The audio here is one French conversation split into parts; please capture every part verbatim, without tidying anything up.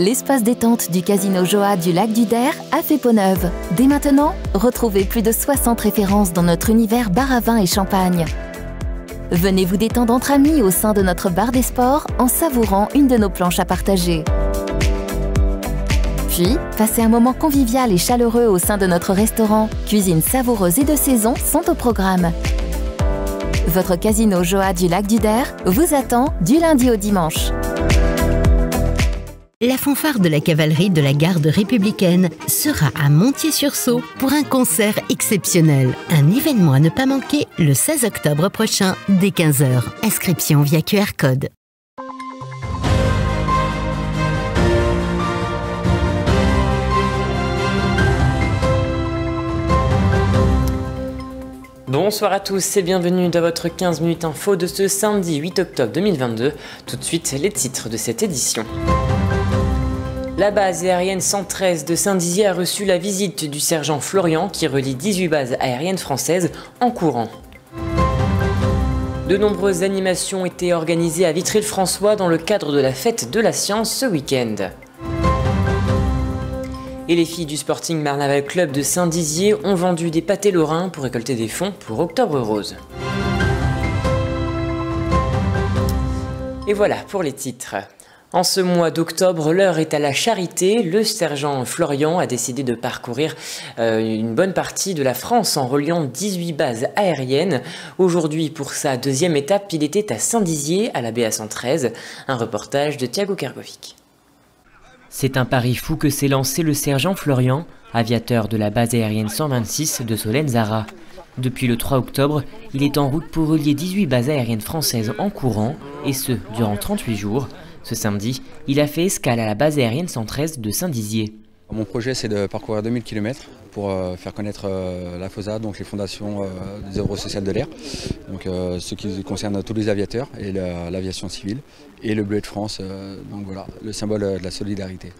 L'espace détente du Casino Joa du Lac du Der a fait peau neuve. Dès maintenant, retrouvez plus de soixante références dans notre univers bar à vin et champagne. Venez vous détendre entre amis au sein de notre bar des sports en savourant une de nos planches à partager. Puis, passez un moment convivial et chaleureux au sein de notre restaurant. Cuisine savoureuse et de saison sont au programme. Votre Casino Joa du Lac du Der vous attend du lundi au dimanche. La fanfare de la cavalerie de la garde républicaine sera à Montier-sur-Saône pour un concert exceptionnel. Un événement à ne pas manquer le seize octobre prochain dès quinze heures. Inscription via Q R code. Bonsoir à tous et bienvenue dans votre quinze minutes info de ce samedi huit octobre deux mille vingt-deux. Tout de suite, les titres de cette édition. La base aérienne cent treize de Saint-Dizier a reçu la visite du sergent Florian qui relie dix-huit bases aériennes françaises en courant. De nombreuses animations étaient organisées à Vitry-le-François dans le cadre de la fête de la science ce week-end. Et les filles du Sporting Marnaval Club de Saint-Dizier ont vendu des pâtés lorrains pour récolter des fonds pour Octobre Rose. Et voilà pour les titres. En ce mois d'octobre, l'heure est à la charité. Le sergent Florian a décidé de parcourir euh, une bonne partie de la France en reliant dix-huit bases aériennes. Aujourd'hui, pour sa deuxième étape, il était à Saint-Dizier, à la B A cent treize. Un reportage de Thiago Kergovic. C'est un pari fou que s'est lancé le sergent Florian, aviateur de la base aérienne cent vingt-six de Solenzara. Depuis le trois octobre, il est en route pour relier dix-huit bases aériennes françaises en courant, et ce, durant trente-huit jours. Ce samedi, il a fait escale à la base aérienne cent treize de Saint-Dizier. Mon projet, c'est de parcourir deux mille kilomètres pour euh, faire connaître euh, la FOSA, donc les fondations euh, des œuvres sociales de l'air, donc euh, ce qui concerne tous les aviateurs et l'aviation civile, et le Bleuet de France, euh, donc voilà, le symbole euh, de la solidarité.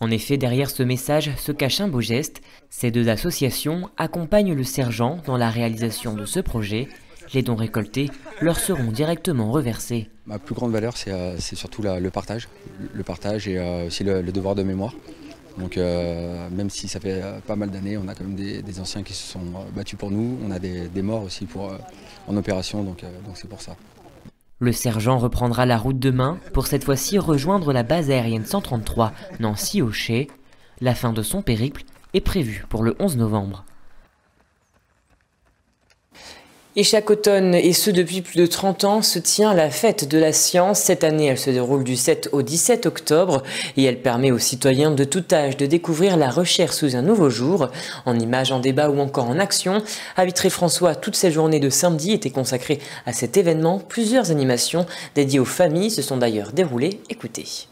En effet, derrière ce message se cache un beau geste. Ces deux associations accompagnent le sergent dans la réalisation de ce projet. Les dons récoltés leur seront directement reversés. Ma plus grande valeur, c'est euh, surtout la, le partage. Le partage et euh, aussi le, le devoir de mémoire. Donc euh, même si ça fait euh, pas mal d'années, on a quand même des, des anciens qui se sont euh, battus pour nous. On a des, des morts aussi pour, euh, en opération, donc euh, donc c'est pour ça. Le sergent reprendra la route demain pour cette fois-ci rejoindre la base aérienne cent trente-trois Nancy-Auchet. La fin de son périple est prévue pour le onze novembre. Et chaque automne, et ce depuis plus de trente ans, se tient la fête de la science. Cette année, elle se déroule du sept au dix-sept octobre et elle permet aux citoyens de tout âge de découvrir la recherche sous un nouveau jour, en images, en débat ou encore en action. À Vitry-François, toute cette journée de samedi était consacrée à cet événement. Plusieurs animations dédiées aux familles se sont d'ailleurs déroulées. Écoutez.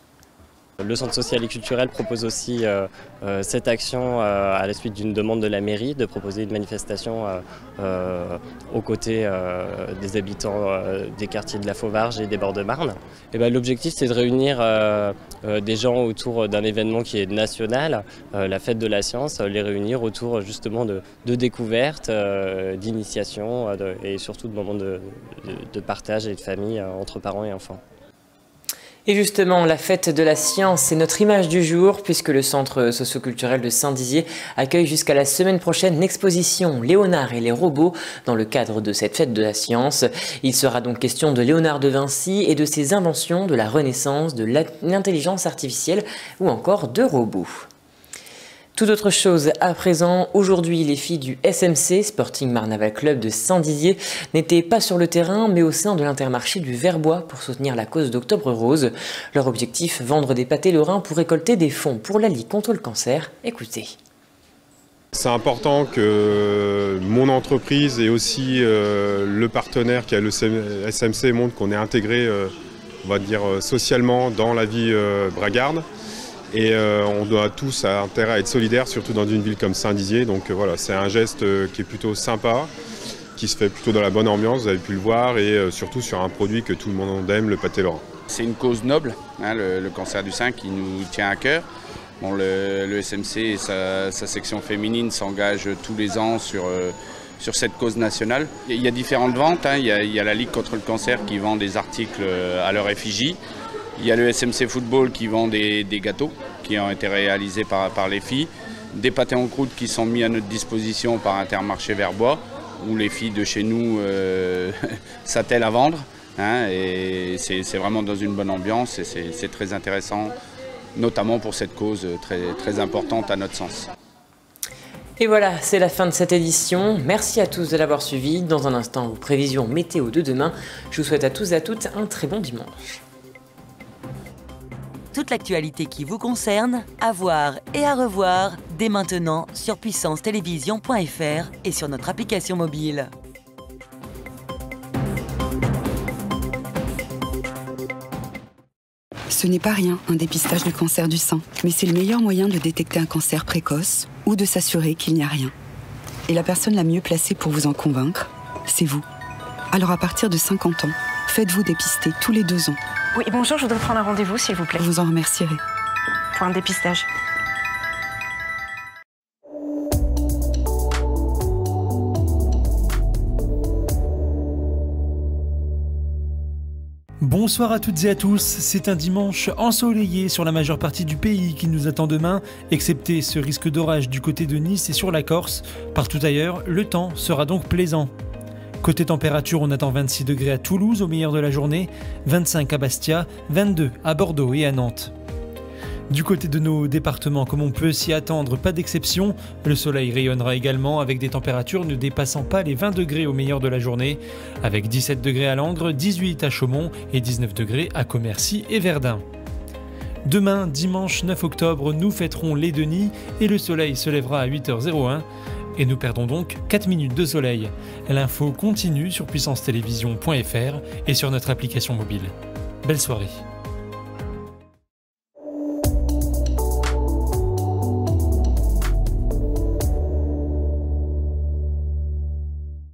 Le centre social et culturel propose aussi euh, euh, cette action euh, à la suite d'une demande de la mairie de proposer une manifestation euh, euh, aux côtés euh, des habitants euh, des quartiers de la Fauvarge et des bords de Marne. Ben, l'objectif, c'est de réunir euh, euh, des gens autour d'un événement qui est national, euh, la fête de la science, les réunir autour justement de, de découvertes, euh, d'initiations euh, et surtout de moments de, de, de partage et de famille euh, entre parents et enfants. Et justement, la fête de la science, c'est notre image du jour puisque le centre socio-culturel de Saint-Dizier accueille jusqu'à la semaine prochaine l'exposition Léonard et les robots dans le cadre de cette fête de la science. Il sera donc question de Léonard de Vinci et de ses inventions, de la Renaissance, de l'intelligence artificielle ou encore de robots. Tout autre chose à présent, aujourd'hui les filles du S M C, Sporting Marnaval Club de Saint-Dizier, n'étaient pas sur le terrain mais au sein de l'intermarché du Verbois pour soutenir la cause d'Octobre Rose. Leur objectif, vendre des pâtés lorrains pour récolter des fonds pour la Ligue contre le cancer. Écoutez. C'est important que mon entreprise et aussi le partenaire qui a le S M C montre qu'on est intégré, on va dire, socialement dans la vie bragarde. Et euh, on doit tous à intérêt à être solidaires, surtout dans une ville comme Saint-Dizier. Donc euh, voilà, c'est un geste euh, qui est plutôt sympa, qui se fait plutôt dans la bonne ambiance, vous avez pu le voir, et euh, surtout sur un produit que tout le monde aime, le pâté lorrain. C'est une cause noble, hein, le, le cancer du sein qui nous tient à cœur. Bon, le, le S M C et sa, sa section féminine s'engagent tous les ans sur, euh, sur cette cause nationale. Il y a différentes ventes, hein, il y a, il y a la Ligue contre le cancer qui vend des articles à leur effigie. Il y a le S M C Football qui vend des, des gâteaux qui ont été réalisés par, par les filles, des pâtés en croûte qui sont mis à notre disposition par Intermarché Verbois, où les filles de chez nous euh, s'attellent à vendre. Hein, et c'est vraiment dans une bonne ambiance et c'est très intéressant, notamment pour cette cause très, très importante à notre sens. Et voilà, c'est la fin de cette édition. Merci à tous de l'avoir suivi. Dans un instant, vos prévisions météo de demain. Je vous souhaite à tous et à toutes un très bon dimanche. Toute l'actualité qui vous concerne, à voir et à revoir, dès maintenant sur puissance télévision point F R et sur notre application mobile. Ce n'est pas rien, un dépistage du cancer du sein, mais c'est le meilleur moyen de détecter un cancer précoce ou de s'assurer qu'il n'y a rien. Et la personne la mieux placée pour vous en convaincre, c'est vous. Alors à partir de cinquante ans, faites-vous dépister tous les deux ans. Oui, bonjour, je voudrais prendre un rendez-vous, s'il vous plaît. Je vous en remercierez. Pour un dépistage. Bonsoir à toutes et à tous, c'est un dimanche ensoleillé sur la majeure partie du pays qui nous attend demain, excepté ce risque d'orage du côté de Nice et sur la Corse. Partout ailleurs, le temps sera donc plaisant. Côté température, on attend vingt-six degrés à Toulouse au meilleur de la journée, vingt-cinq à Bastia, vingt-deux à Bordeaux et à Nantes. Du côté de nos départements, comme on peut s'y attendre, pas d'exception. Le soleil rayonnera également avec des températures ne dépassant pas les vingt degrés au meilleur de la journée, avec dix-sept degrés à Langres, dix-huit à Chaumont et dix-neuf degrés à Commercy et Verdun. Demain, dimanche neuf octobre, nous fêterons les Denis et le soleil se lèvera à huit heures zéro un et nous perdons donc quatre minutes de soleil. L'info continue sur puissance télévision point F R et sur notre application mobile. Belle soirée.